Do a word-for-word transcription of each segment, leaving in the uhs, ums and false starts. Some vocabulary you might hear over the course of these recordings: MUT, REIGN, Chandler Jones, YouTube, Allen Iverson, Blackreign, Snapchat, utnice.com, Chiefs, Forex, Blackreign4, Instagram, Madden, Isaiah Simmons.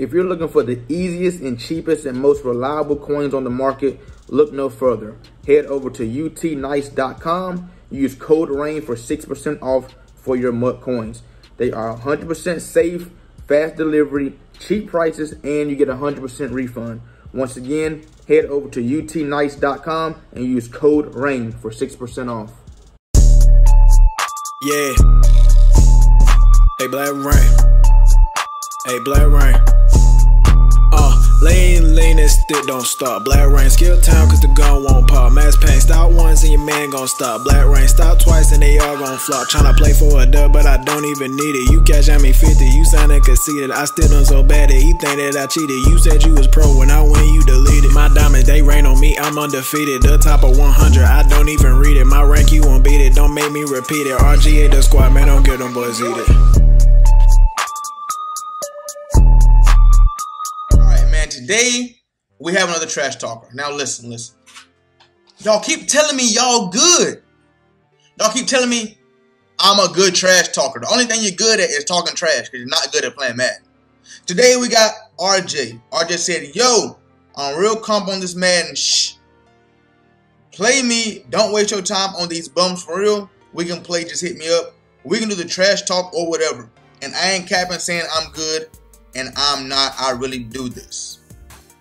If you're looking for the easiest and cheapest and most reliable coins on the market, look no further. Head over to U T nice dot com. Use code REIGN for six percent off for your M U T coins. They are one hundred percent safe, fast delivery, cheap prices, and you get a one hundred percent refund. Once again, head over to U T nice dot com and use code REIGN for six percent off. Yeah. Hey, Blackreign. Hey, Blackreign. Lean, lean, that stick don't stop. Blackreign, skill time, cause the gun won't pop. Mass pain, stop once and your man gon' stop. Blackreign, stop twice and they all gon' flop. Tryna play for a dub, but I don't even need it. You cash at me fifty, you soundin' conceited. I still done so bad that he think that I cheated. You said you was pro, when I win, you deleted. My diamonds, they rain on me, I'm undefeated. The top of one hundred, I don't even read it. My rank, you won't beat it, don't make me repeat it. R G A the squad, man, don't get them boys eat it. Today, we have another trash talker. Now listen, listen. Y'all keep telling me y'all good. Y'all keep telling me I'm a good trash talker. The only thing you're good at is talking trash because you're not good at playing Madden. Today, we got R J. R J said, yo, I'm real comp on this Madden. Shh. Play me. Don't waste your time on these bums for real. We can play. Just hit me up. We can do the trash talk or whatever. And I ain't capping saying I'm good and I'm not. I really do this.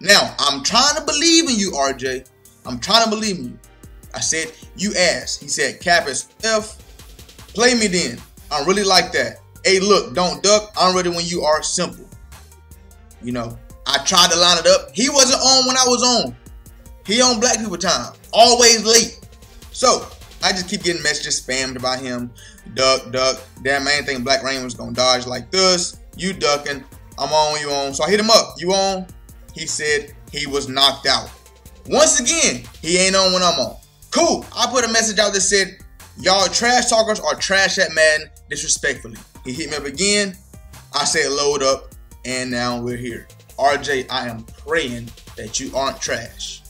Now, I'm trying to believe in you, R J. I'm trying to believe in you. I said, you asked. He said, cap is F. Play me then. I really like that. Hey, look, don't duck. I'm ready when you are simple. You know, I tried to line it up. He wasn't on when I was on. He on black people time. Always late. So, I just keep getting messages spammed about him. Duck, duck. Damn, I ain't think Blackreign was going to dodge like this. You ducking. I'm on, you on. So, I hit him up. You on? He said he was knocked out. Once again, he ain't on when I'm on. Cool. I put a message out that said, y'all trash talkers are trash at Madden disrespectfully. He hit me up again. I said load up, and now we're here. R J, I am praying that you aren't trash.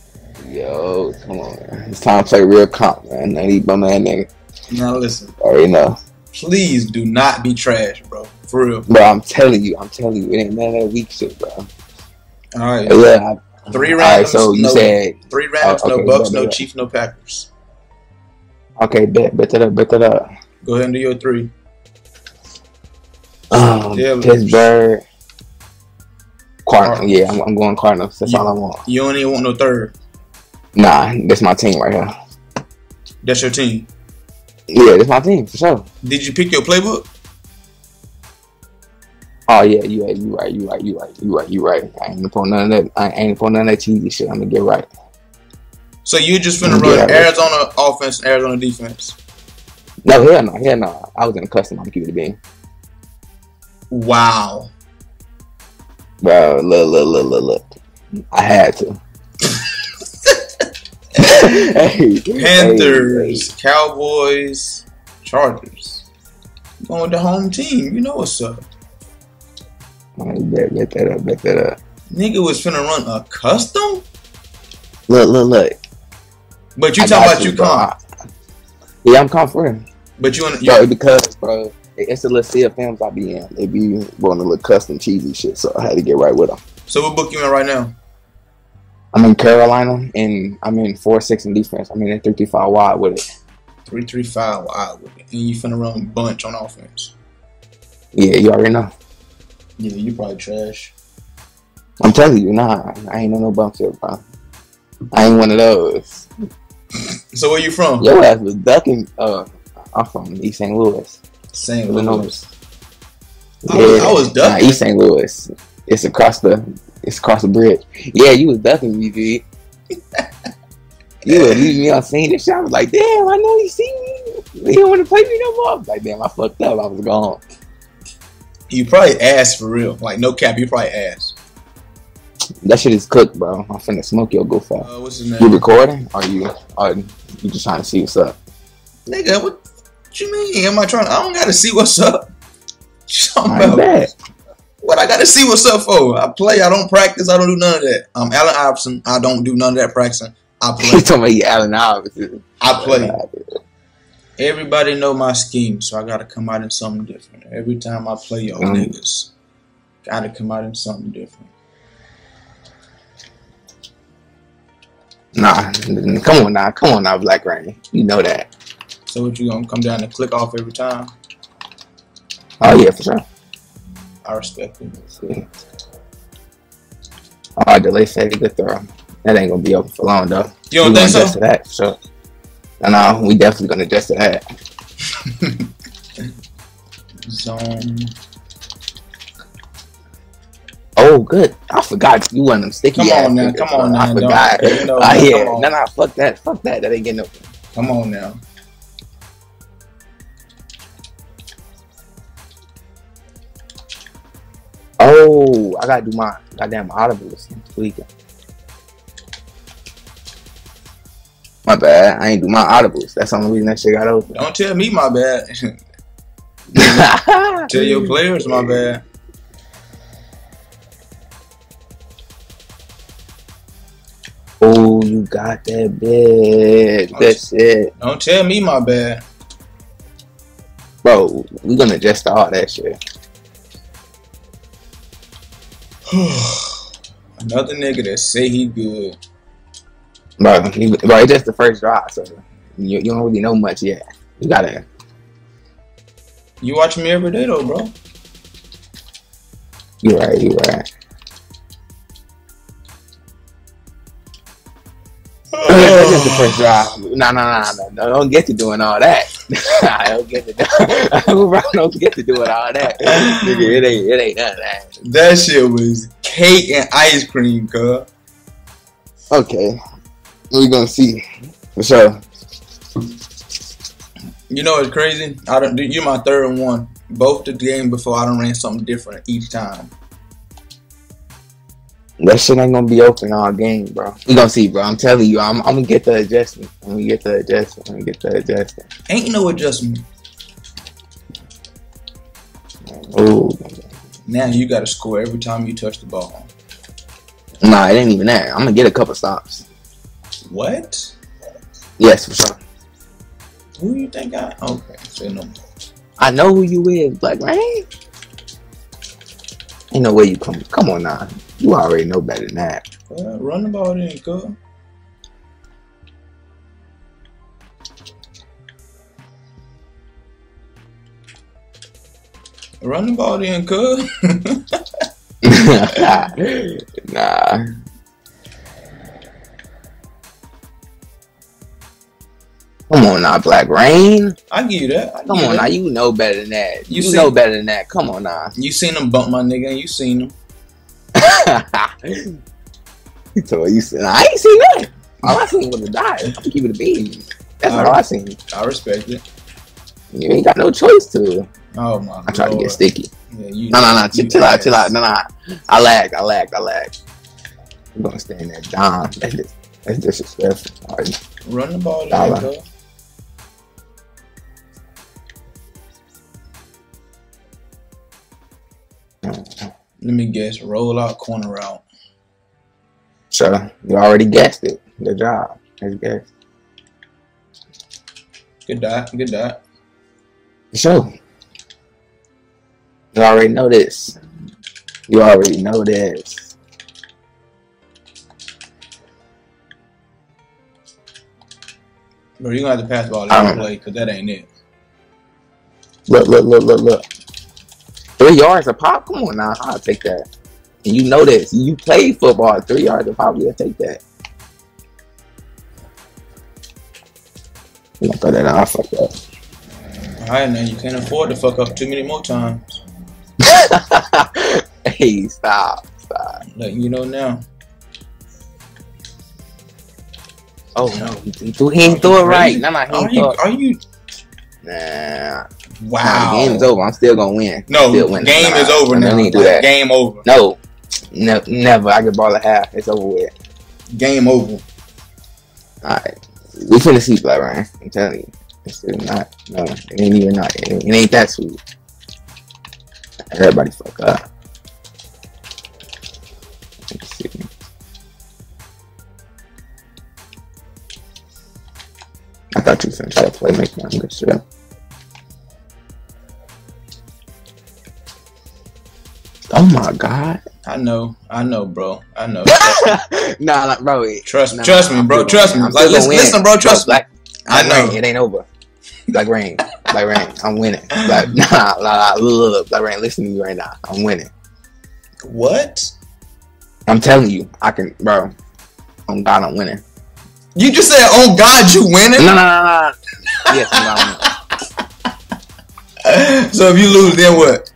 Yo, come on, man. It's time to play real comp, man. I need my man, nigga. Now listen. Already know. Please do not be trash, bro. For real. Bro, I'm telling you. I'm telling you. It ain't none of that weak shit, bro. All right. Yeah. I, three rounds. All right, so you no, said three rounds. Uh, okay, no Bucks. No Chiefs. No Packers. Okay, bet, bet that up, bet that up. Go ahead and do your three. Um, Pittsburgh. Cardinals. Right. Yeah, I'm, I'm going Cardinals. That's you, all I want. You don't even want no third. Nah, that's my team right here. That's your team. Yeah, that's my team for sure. Did you pick your playbook? Oh yeah, you right, you right, you right, you right, you right, you right. I ain't upon none of that. I ain't upon none of that cheesy shit. I'm gonna get right. So you just finna run Arizona offense, Arizona defense? No, hell no, hell no. I was in a custom. I'm keeping it being. Wow. Bro, look, look, look, look, look. I had to. Hey, Panthers, hey, hey. Cowboys, Chargers. Going to home team. You know what's up. Bet, bet that up, bet that up. Nigga was finna run a custom? Look, look, look. But you talking about you, you comp. Yeah, I'm comp for him. But you in the because, bro, it's the little sea of films I be in. They be going to look custom cheesy shit, so I had to get right with them. So what book you in right now? I'm in Carolina, and I'm in four six in defense. I'm in at three three five wide with it. three three five wide with it. And you finna run bunch on offense. Yeah, you already know. Yeah, you probably trash. I'm telling you, nah, I ain't on no bump shit, bro. I ain't one of those. So where you from? Your ass was ducking. Uh, I'm from East Saint Louis. Saint Louis. I, yeah, was, I was ducking. Nah, East Saint Louis. It's across the. It's across the bridge. Yeah, you was ducking me, dude. You were leaving me on scene and shit. I was like, damn, I know you see me. You don't want to play me no more. I was like, damn, I fucked up. I was gone. You probably ass for real. Like, no cap, you probably ass. That shit is cooked, bro. I'm finna smoke your go fast. Uh, what's his name? You recording? Or you, or you just trying to see what's up? Nigga, what, what you mean? Am I trying to? I don't gotta see what's up. What you about? What I gotta see what's up for? I play, I don't practice, I don't do none of that. I'm Allen Iverson. I don't do none of that practicing. I play. You talking about you Allen Iverson. I play. Everybody know my scheme, so I gotta come out in something different. Every time I play y'all mm. niggas, gotta come out in something different. Nah, come on now, come on now, Blackreign. You know that. So what, you gonna come down and click off every time? Oh yeah, for sure. I respect it. Alright, delay said good throw. That ain't gonna be open for long though. You don't think so? Adjust to that, sure. No, no, we definitely gonna adjust to that. Zone. Oh, good. I forgot you want them sticky ass. Come on now, come on now. I forgot. You know, I hear. No, no, fuck that. Fuck that. That ain't getting open. Come on now. Oh, I gotta do my goddamn audible this weekend. My bad. I ain't do my audibles. That's the only reason that shit got open. Don't tell me my bad. Tell your players my bad. Oh, you got that bad. Don't, that shit. Don't tell me my bad. Bro, we gonna adjust to all that shit. Another nigga that say he good. Bro, he, bro, it's just the first drive, so you, you don't really know much yet. You gotta. You watch me every day, though, bro. You right, you right. That's just the first drive. No, no, no, no, don't get to doing all that. I don't get to do. I don't get to doing all that. Nigga, it ain't, it ain't none of that. That shit was cake and ice cream, cuz. Okay. We gonna see for sure. You know it's crazy. I don't. You're my third one. Both the game before I done ran something different each time. That shit ain't gonna be open all game, bro. We gonna see, bro. I'm telling you, I'm, I'm gonna get the adjustment. I'm gonna get the adjustment. I'm gonna get the adjustment. Ain't no adjustment. Oh. Now you gotta score every time you touch the ball. Nah, it ain't even that. I'm gonna get a couple stops. What? Yes, for sure. Who you think I? Okay, so no more. I know who you is, Blackreign. Ain't no way you come. Come on now, you already know better than that. Well, run the ball then, cuz. Run the ball then, cuz. Nah. Come on now, Blackreign. I give you that. I Come on that. now, you know better than that. You, you know better than that. Come on now. You seen him bump my nigga, and you seen him. You told you seen. I ain't seen that. All I seen was a dive. I'm gonna keep it a bean. That's all, all I seen. I respect it. You ain't got no choice to. Oh my god. I tried Lord. to get sticky. Yeah, you, no, no, no. You chill ass. out, chill out. No, no. I lagged. I lagged. I lagged. I'm gonna stay in that dime. That's just, that's disrespectful. All right. Run the ball, nigga. Let me guess. Roll out, corner route. Sure. You already guessed it. Good job. Good guess. Good dot. Good dot. Sure. You already know this. You already know this. Bro, you're going to have to pass the ball every play because that ain't it. Look, look, look, look, look. Three yards a pop? Come on now, I'll take that. And you know this. You played football. Three yards a pop, you'll take that. I'm gonna throw that out. I fucked up. Alright, man, you can't afford to fuck up too many more times. Hey, stop, stop. Letting you know now. Oh no, he, threw, he ain't threw it right. No, no, he ain't threw it. Are you? Nah. Wow. No, the game's over. I'm still gonna win. No, the game is over now. I need to do that. Game over. No, no, never. I can ball a half. It's over with. Game over. All right, we finna see Blackreign. I'm telling you, it's still not. No, it ain't even not. It ain't, it ain't that sweet. Everybody fuck up. Let's see. I thought you was gonna try to play make my good shit. Oh my god. I know, I know, bro. I know. nah, like, bro. It, trust, nah, trust nah, me, bro. Trust me. Like, listen, listen, bro. Trust bro, me. Black, I know. Rain, it ain't over. Blackreign, Blackreign, I'm winning. Like, nah, nah, look, Blackreign, listen to me right now. I'm winning. What? I'm telling you, I can, bro. On God, I'm winning. You just said, "Oh God, you winning?" No, no, no, no. Yes, I'm So if you lose, then what?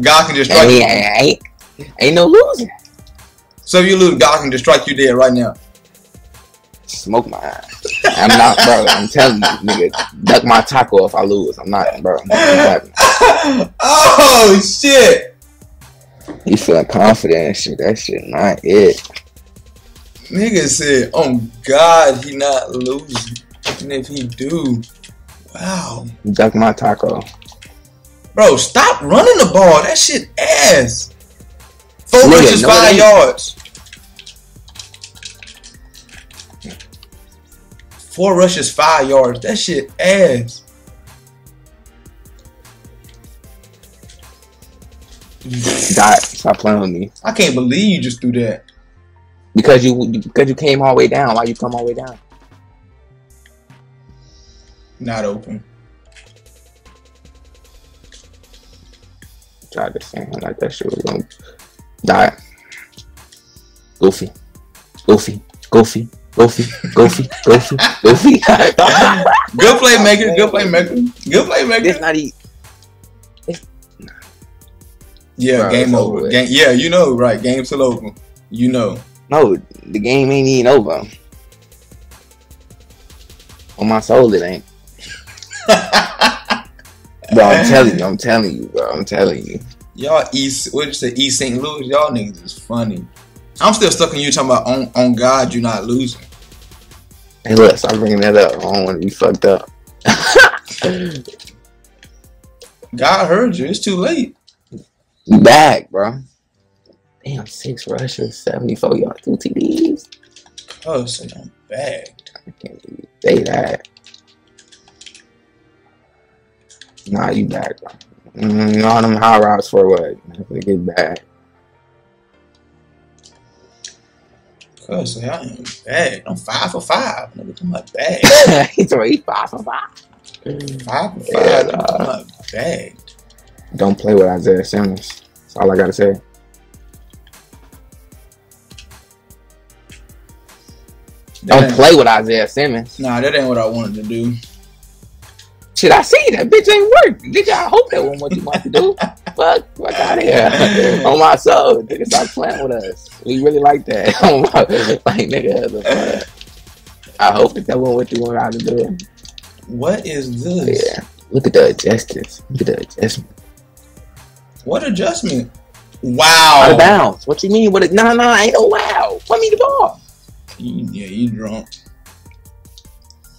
God can just strike hey, you. Hey, hey. Ain't no losing. So if you lose, God can just strike you dead right now. Smoke my ass. I'm not, bro. I'm telling you, nigga. Duck my taco if I lose. I'm not, bro. I'm not oh shit. You feeling confident and shit? That shit not it. Nigga said, "Oh God, he not losing. And if he do, wow." Duck my taco. Bro, stop running the ball. That shit ass. Four nigga, inches, no five yards. Four rushes, five yards. That shit ass. God, stop playing with me. I can't believe you just threw that. Because you because you came all the way down. Why you come all the way down? Not open. Tried to say like that shit was gonna die. Goofy. Goofy. Goofy. Goofy, goofy, goofy, goofy. Good playmaker, good playmaker, good playmaker. It's not easy. It's... Yeah, bro, game over. over. Game, yeah, you know, right? Game's still over. You know. No, the game ain't even over. On my soul, it ain't. Bro, I'm telling you, I'm telling you, bro, I'm telling you. Y'all East, what did you say? East Saint Louis, y'all niggas is funny. I'm still stuck on you talking about on on God, you not losing. Hey, look, stop bringing that up. I don't want to be fucked up. God heard you. It's too late. You back, bro. Damn, six rushes, seventy-four yards, two T Ds. Close, and I'm bagged. I can't even say that. Nah, you back, bro. Mm, all them high routes for what? They get back. I ain't bad. I'm five for five. Nigga, I'm not bad. He's already five for five. Five for five. Yeah, I'm not bad. Don't play with Isaiah Simmons. That's all I gotta say. That don't play with Isaiah Simmons. Nah, that ain't what I wanted to do. Shit, I see that bitch ain't work. Nigga, I hope that wasn't what you wanted to do. Fuck, fuck out of here. On my soul, nigga, stop playing with us. We really like that. Like, nigga, the fuck. I hope that that wasn't what you wanted out to do. What is this? Yeah, look at the adjustments. Look at the adjustment. What adjustment? Wow. Out of bounds. What you mean? What? A, nah, nah, ain't no wow. What mean the ball? Yeah, you drunk.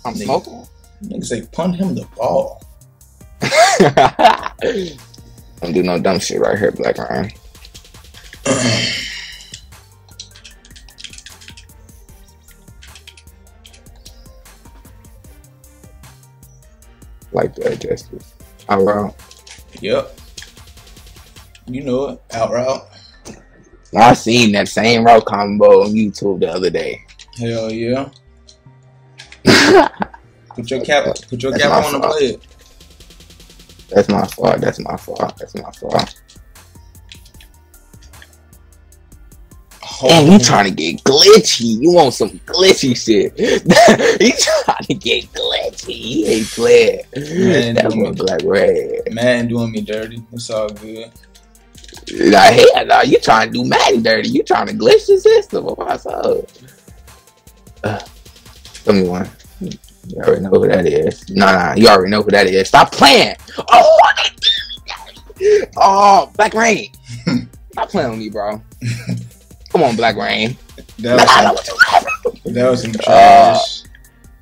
I'm nigga. Smoking. Niggas say punt him the ball. Don't do no dumb shit right here, Blackreign. Like the adjustment. Out route. Yep. You know it. Out route. I seen that same route combo on YouTube the other day. Hell yeah. Put your cap, put your cap on and play it. That's my fault. That's my fault. That's my fault. And you trying to get glitchy. You want some glitchy shit. He trying to get glitchy. He ain't playing. Man, that one Blackreign. Man doing me dirty. It's all good. Nah, hell nah. You trying to do Madden dirty. You trying to glitch the system. Of my soul. Uh, tell me one. You already know who that is. Nah, nah, you already know who that is. Stop playing. Oh, oh, Blackreign. Stop playing with me, bro. Come on, Blackreign. That was nah, that was some trash. Uh,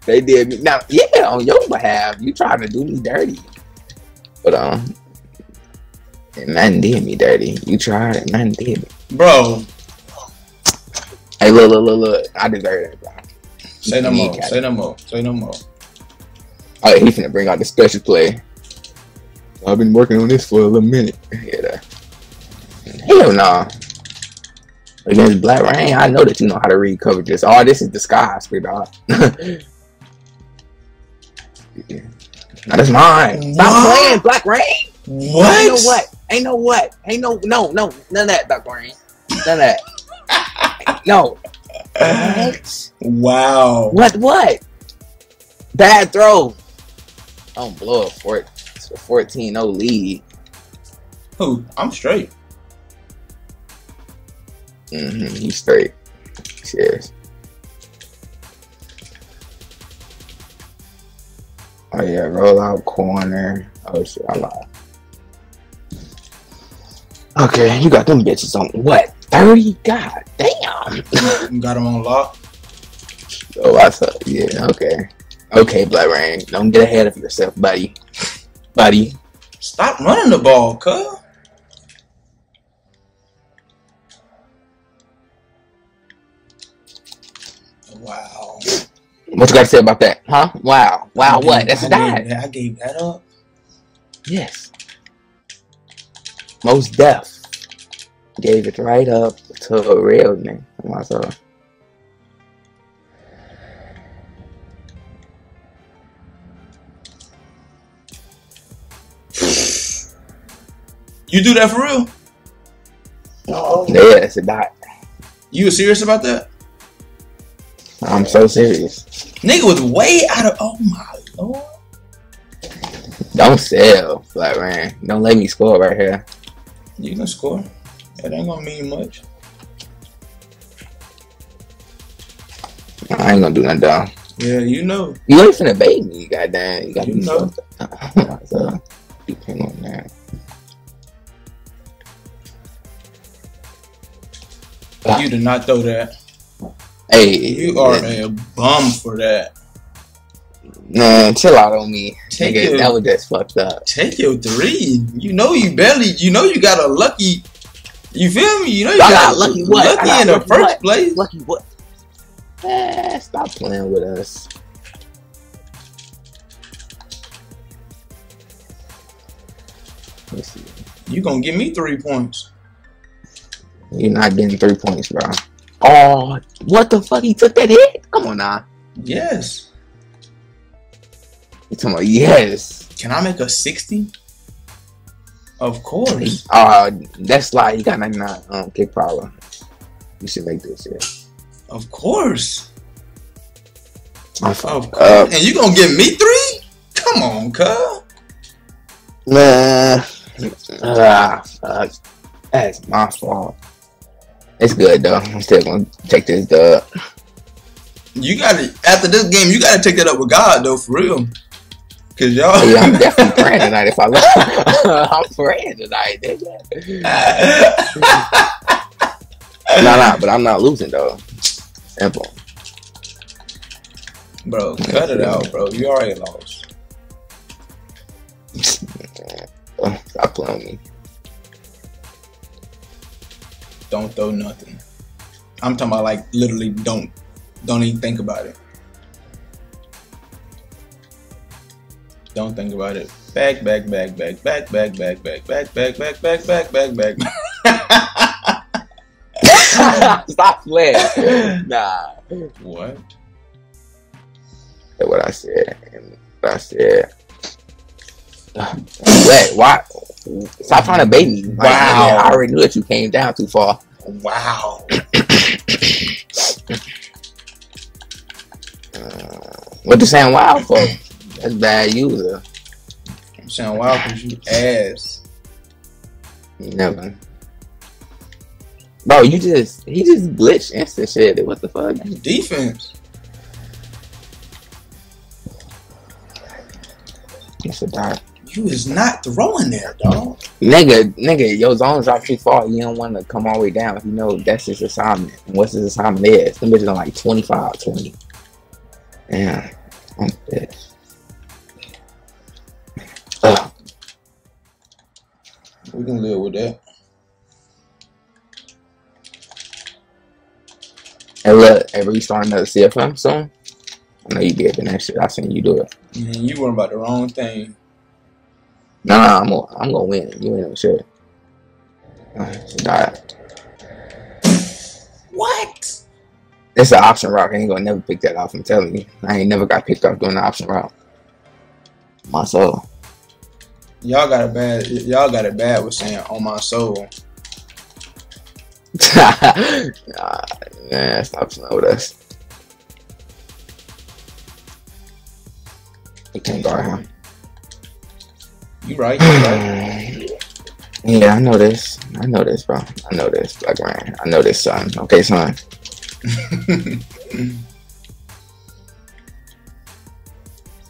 they did me. Now, yeah, on your behalf, you trying to do me dirty. But um, man did me dirty. You tried it. Man did me, bro. Hey, look, look, look, look. I deserve it, bro. Say no more. Say no more. Say no more. Oh, right, he's finna bring out the special play. I've been working on this for a little minute. Yeah. Hell nah. Against Blackreign, I know that you know how to read coverages. Oh, this is disguise, big dog. Yeah. Now that's mine. Stop what? Playing, Blackreign. What? Ain't no what? Ain't no what? Ain't no no no none of that, Blackreign. None of that. No. What? Wow. What? What? Bad throw. Don't blow up for it. It's a fourteen oh lead. Who? I'm straight. Mm-hmm. He's straight. Cheers. Oh yeah, roll out corner. Oh shit, I lied. Okay, you got them bitches on what? thirty? God damn. You got them on lock? Oh, I thought, yeah, okay. Okay, Blackreign, don't get ahead of yourself, buddy. Buddy. Stop running the ball, cuz. Wow. What you got to say about that, huh? Wow, wow, gave, what? That's a dive. I gave that up. Yes. Most deaf gave it right up to a real name. Myself. You do that for real? Oh. Yeah, it's a dot. You serious about that? I'm so serious. Nigga was way out of. Oh my lord. Don't sell, Blackreign. Don't let me score right here. You can score. It ain't gonna mean much. I ain't gonna do nothing down. Yeah, you know. You ain't finna bait me, goddamn. You gotta you do know. Something. So, you came on now. You did not throw that. Hey, you are yeah. a bum for that. Man, chill out on me. Take nigga, your, that was just fucked up. Take your three. You know you barely. You know you got a lucky. You feel me? You know you I got, got lucky. What? Lucky got in lucky the first what? Place. Lucky what? Eh, stop playing with us. Let's see. You gonna give me three points? You're not getting three points, bro. Oh, what the fuck? He took that hit? Come on now. Yes. You talking about yes? Can I make a sixty? Of course. Uh, that slide. You got ninety-nine. Um, kick problem. You should make this. Yeah. Of course. Of course. Uh, and you gonna give me three? Come on, cuz. Nah. Ah, fuck. That's my fault. It's good though. I'm still gonna take this dub. You gotta after this game, you gotta take that up with God though, for real. Cause y'all, yeah, I'm definitely praying tonight. If I look, I'm praying tonight. No, no, nah, nah, but I'm not losing though. Simple. Bro, cut it out, bro. You already lost. Stop playing me. Don't throw nothing. I'm talking about like literally don't don't even think about it. Don't think about it. Back, back, back, back, back, back, back, back, back, back, back, back, back, back, back, back. Stop playing. Nah. What? What I said. What I said. Wait, why? Stop trying to bait me. Wow. Wow. I already knew that you came down too far. Wow. uh, what you saying wow for? That's bad user. I'm saying wow because you ass. Never. Bro, you just, he just glitched instant shit. What the fuck? That's defense. It's a dot. You is not throwing there, dog. Nigga, nigga, your zone drop too far. You don't want to come all the way down. You know that's his assignment. And what's his assignment is? Them bitches on like twenty-five, twenty. Damn. I'm pissed. Ugh. We can live with that. Hey, look, hey, we starting another C F M soon? I know you did the next shit. I seen you do it. Man, you worrying about the wrong thing. Nah, I'm gonna, I'm gonna win. You ain't no shit. Die. What? It's an option route. I ain't gonna never pick that off. I'm telling you, I ain't never got picked off doing the option route. My soul. Y'all got a bad. Y'all got it bad with saying "on my soul." Nah, man, stop playing with us. You can't guard him. You right? You right. Yeah, I know this. I know this, bro. I know this, Blackreign. I know this, son. Okay, son.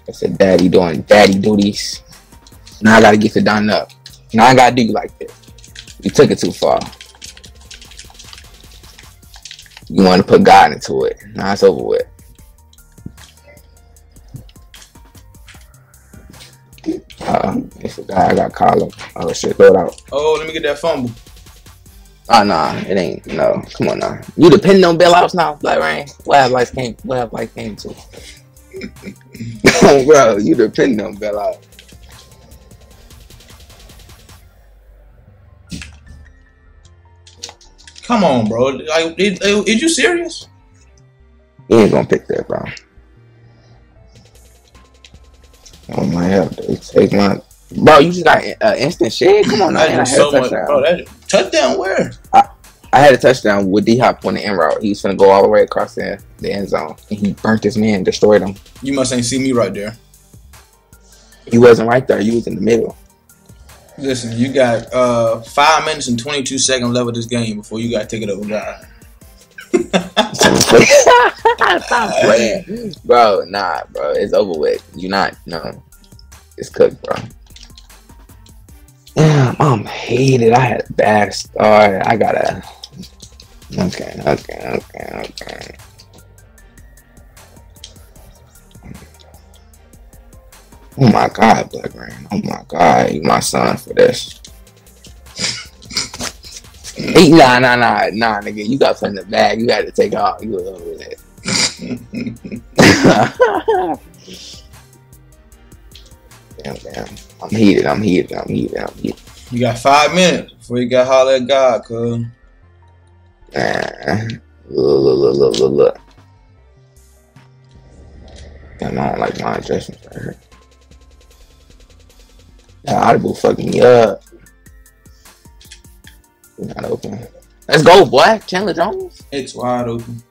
I said, "Daddy doing daddy duties." Now I gotta get the done up. Now I gotta do you like this. You took it too far. You want to put God into it. Now it's over with. Uh, it's a guy I got Carlo. Oh shit, throw it out. Oh, let me get that fumble. Oh nah, it ain't. No, come on now. You depending on bailouts now, Blackreign? What have life came? What have life came to? Bro, you depending on bailouts. Come on, bro. Like, is, is you serious? He ain't gonna pick that, bro. Oh my help, dude. Take my bro. You just got uh, instant shit. Come on, I, I had so a touchdown. Much, bro. That, touchdown where? I, I had a touchdown with D Hop on the end route. He's gonna go all the way across the the end zone, and he burnt his man, destroyed him. You must ain't see me right there. You wasn't right there. You was in the middle. Listen, you got uh, five minutes and twenty-two seconds left of this game before you got to take it over, God. Stop playing, bro. Nah, bro, it's over with. You not, no, it's cooked, bro. Damn, I'm hated. I had a bad start. I gotta. Okay, okay, okay, okay. Oh my God, Blackreign. Oh my God, you my son for this. Hey, nah, nah, nah, nah, nigga. You got put in the bag. You had to take off. You was over that. Damn, damn. I'm heated. I'm heated. I'm heated. I'm heated. You got five minutes before you got holler at God, cuz. Nah. Look, look, look, look, look. Damn, I don't like my adjustments right here. That audible fucking me up. Not open. Let's go, boy. Chandler Jones. It's wide open.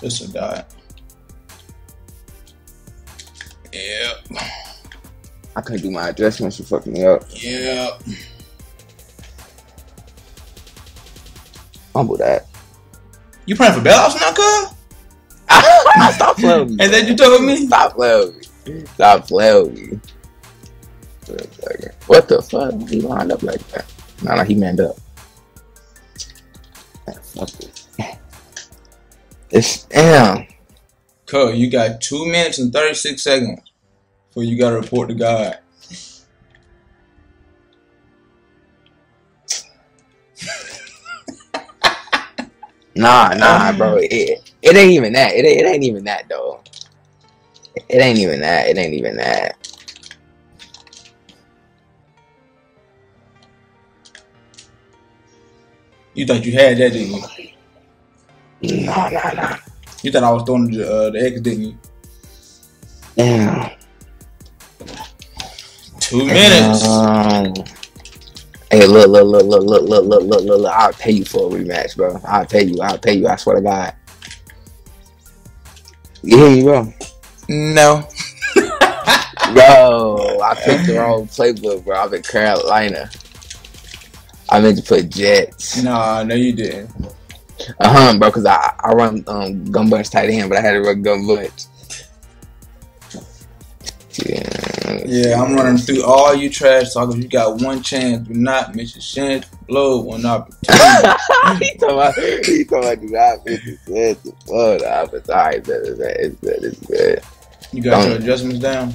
This will die. Yep. I couldn't do my adjustments. She fucking me up. Yep. Fumble that. You playing for bailouts now, cuz? Stop playing with me. And then you told me? Stop playing with me. Stop playing with me. What the fuck? He lined up like that. Nah, nah, he manned up. Fuck this. It's damn. Cuz, you got two minutes and thirty-six seconds before you gotta report to God. Nah, nah, bro. It, it ain't even that. It, it ain't even that, though. It, it ain't even that. It ain't even that. You thought you had that, didn't you? Nah, nah, nah. You thought I was throwing the, uh, the X, didn't you? Damn. Two minutes. Um... Hey, look, look, look, look, look, look, look, look, look, look, I'll pay you for a rematch, bro. I'll pay you, I'll pay you, I swear to God. You hear me, bro? No. Bro, I picked the wrong playbook, bro. I'm in Carolina. I meant to put Jets. Nah, no, you didn't. Uh-huh, bro, because I, I run um, Gumbut's tight end, but I had to run Gumbut's. Yeah, yeah, I'm running through all you trash talkers. You got one chance. Do not miss your chance. Blow one opportunity. He talking about, he talking about do not miss your chance. Blow the opportunity. It's good, it's good, it's good. You got Don't. your adjustments down?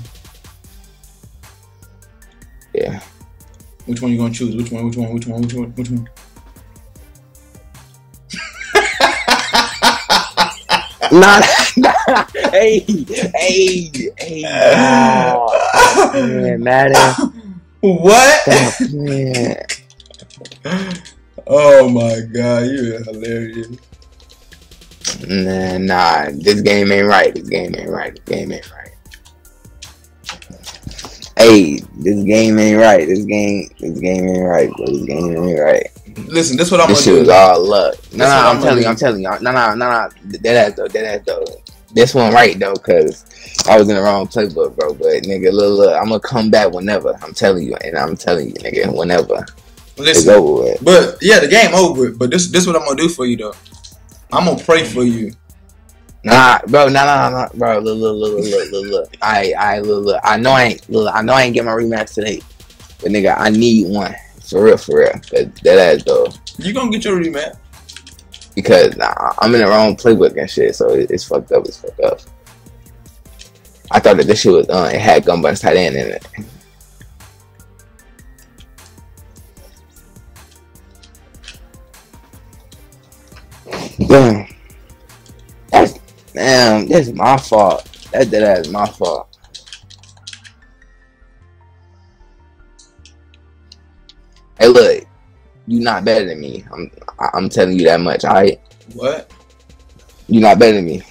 Yeah. Which one you gonna choose? Which one, which one, which one, which one, which one? Not. hey, hey, hey. Oh, man, Madden. What? Stop, man. Oh my god, you're hilarious. Nah, nah, this game ain't right. This game ain't right. This game ain't right. Hey, this game ain't right. This game, this game ain't right, bro. This game ain't right. Listen, this what I'm this gonna do. This shit was all luck. Nah, nah, I'm, I'm telling you, I'm telling you. Nah, nah, nah, nah. That ass though, that ass though. This one right though, cause I was in the wrong playbook, bro. But nigga, look, look, I'm gonna come back whenever. I'm telling you, and I'm telling you, nigga, whenever. Listen, it's over with. But yeah, the game over. But this, this what I'm gonna do for you though. I'm gonna pray for you. Nah, bro, nah, nah, nah, bro. Look, look, look, look, look, look. I, I, look, look. I know I ain't, look, I know I ain't get my rematch today, but nigga, I need one for real, for real. That, that ass though. You gonna get your rematch? Because nah, I'm in the wrong playbook and shit, so it, it's fucked up. It's fucked up. I thought that this shit was, uh, it had Gumball's tight end in it. Damn. That's, damn, that's my fault. That, that is my fault. Hey, look. You not better than me. I'm I'm telling you that much, alright? What? You not better than me.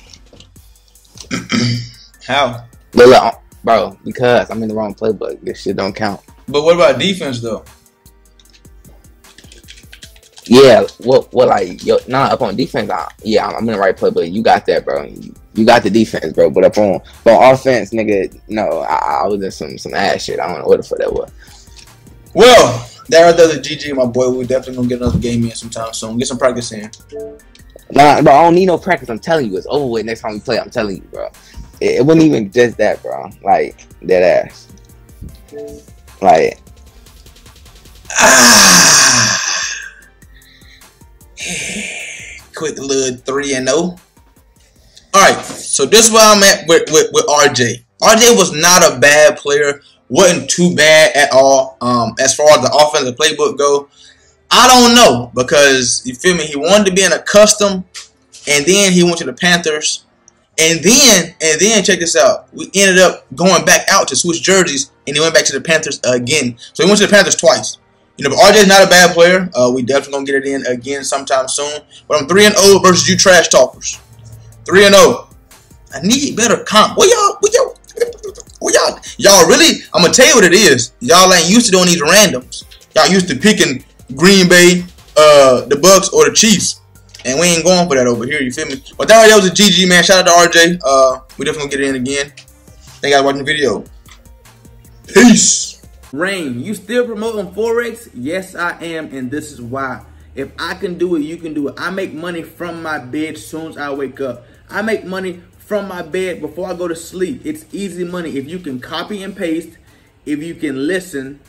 How? Look, look, bro, because I'm in the wrong playbook. This shit don't count. But what about defense, though? Yeah, what, what, like, yo, nah, up on defense, I, yeah, I'm in the right play, but you got that, bro. You got the defense, bro. But up on, but offense, nigga, no, I, I was in some some ass shit. I don't know what the fuck that was. Well, there are the other G G, my boy. We're definitely gonna get another game in sometime soon. Get some practice in. Nah, bro, I don't need no practice. I'm telling you, it's over with next time we play. I'm telling you, bro. It, it wasn't even just that, bro. Like that ass. Like. Ah. Quick little three and oh. All right, so this is where I'm at with, with, with R J. R J was not a bad player, wasn't too bad at all. Um, as far as the offensive playbook go, I don't know because you feel me. He wanted to be in a custom, and then he went to the Panthers, and then and then check this out. We ended up going back out to switch jerseys, and he went back to the Panthers again. So he went to the Panthers twice. You know, but R J's not a bad player. Uh, we definitely gonna get it in again sometime soon. But I'm three and zero versus you trash talkers. Three and zero. I need better comp. What y'all? What y'all? What y'all? Y'all really? I'm gonna tell you what it is. Y'all ain't used to doing these randoms. Y'all used to picking Green Bay, uh, the Bucks, or the Chiefs, and we ain't going for that over here. You feel me? But that right there was a G G, man. Shout out to R J. Uh, we definitely gonna get it in again. Thank you guys for watching the video. Peace. Reign, you still promoting Forex? Yes, I am, and this is why. If I can do it, you can do it. I make money from my bed soon as I wake up. I make money from my bed before I go to sleep. It's easy money. If you can copy and paste, if you can listen,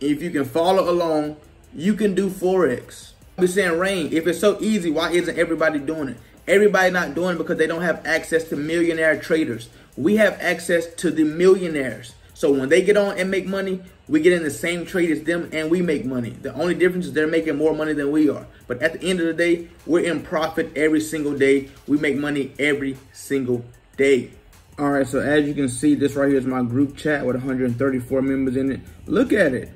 if you can follow along, you can do Forex. I've been saying, Reign, if it's so easy, why isn't everybody doing it? Everybody not doing it because they don't have access to millionaire traders. We have access to the millionaires. So when they get on and make money, we get in the same trade as them and we make money. The only difference is they're making more money than we are. But at the end of the day, we're in profit every single day. We make money every single day. All right, so as you can see, this right here is my group chat with one hundred thirty-four members in it. Look at it.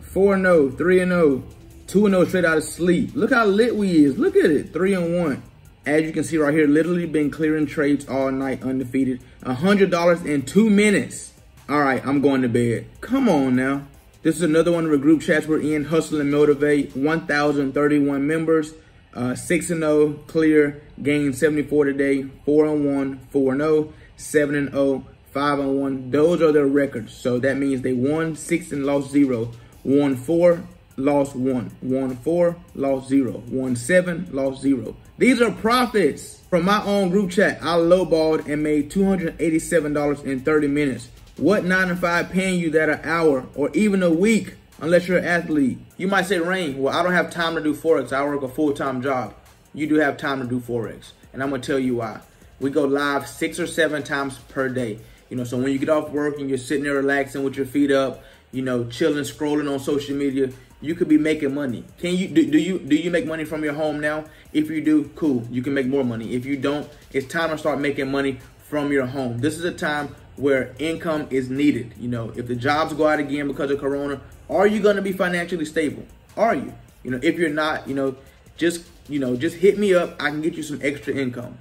four and oh, three and oh, two and oh straight out of sleep. Look how lit we is. Look at it, three and one. As you can see right here, literally been clearing trades all night undefeated. one hundred dollars in two minutes. All right, I'm going to bed. Come on now. This is another one of the group chats we're in, Hustle and Motivate, one thousand thirty-one members, uh, six and oh, clear, gained seventy-four today, four and one, four and oh, seven and oh, five and one. Those are their records. So that means they won six and lost zero, won four, lost one, won four, lost zero, won seven, lost zero. These are profits from my own group chat. I lowballed and made two hundred eighty-seven dollars in thirty minutes. What nine to five paying you that an hour or even a week unless you're an athlete? You might say, Rain, well, I don't have time to do Forex. I work a full-time job. You do have time to do Forex. And I'm going to tell you why. We go live six or seven times per day. You know, so when you get off work and you're sitting there relaxing with your feet up, you know, chilling, scrolling on social media, you could be making money. Can you do, do you do you make money from your home now? If you do, cool, you can make more money. If you don't, it's time to start making money from your home. This is a time where income is needed. You know, if the jobs go out again because of Corona, are you going to be financially stable? Are you? You know, if you're not, you know, just, you know, just hit me up. I can get you some extra income.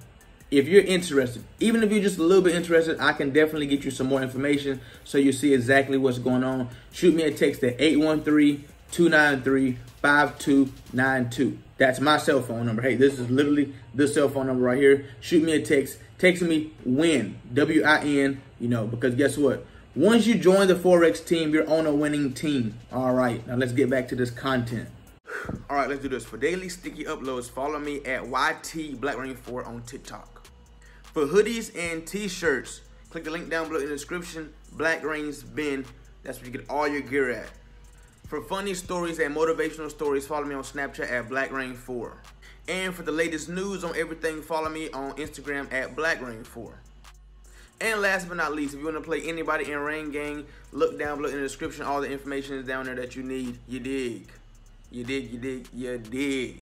If you're interested, even if you're just a little bit interested, I can definitely get you some more information so you see exactly what's going on. Shoot me a text at eight one three, two nine three, five two nine two. That's my cell phone number. Hey, this is literally the cell phone number right here. Shoot me a text. Text me WIN, W I N, you know, because guess what? Once you join the Forex team, you're on a winning team. All right, now let's get back to this content. All right, let's do this. For daily sticky uploads, follow me at Y T Blackreign four on TikTok. For hoodies and t-shirts, click the link down below in the description, Blackreign's bin. That's where you get all your gear at. For funny stories and motivational stories, follow me on Snapchat at Blackreign four. And for the latest news on everything, follow me on Instagram at Blackreign four. And last but not least, if you want to play anybody in Reign Gang, look down below in the description. All the information is down there that you need. You dig. You dig, you dig, you dig.